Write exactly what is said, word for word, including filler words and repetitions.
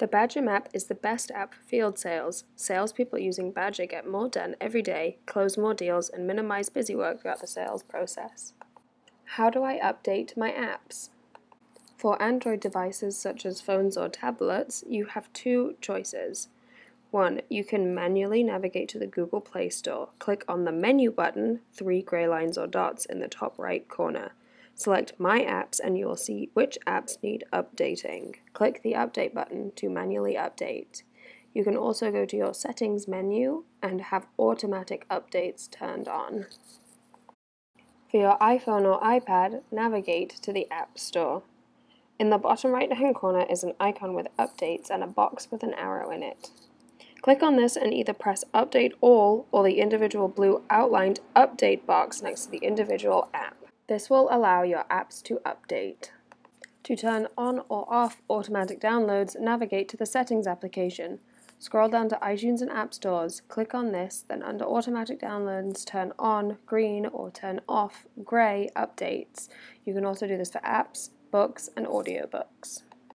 The Badger Map is the best app for field sales. Salespeople using Badger get more done every day, close more deals, and minimize busy work throughout the sales process. How do I update my apps? For Android devices such as phones or tablets, you have two choices. One, you can manually navigate to the Google Play Store. Click on the menu button, three grey lines or dots in the top right corner. Select My Apps and you will see which apps need updating. Click the Update button to manually update. You can also go to your Settings menu and have automatic updates turned on. For your iPhone or iPad, navigate to the App Store. In the bottom right-hand corner is an icon with updates and a box with an arrow in it. Click on this and either press Update All or the individual blue outlined Update box next to the individual app. This will allow your apps to update. To turn on or off automatic downloads, navigate to the Settings application. Scroll down to iTunes and App Stores, click on this, then under Automatic Downloads, turn on green or turn off grey updates. You can also do this for apps, books, and audiobooks.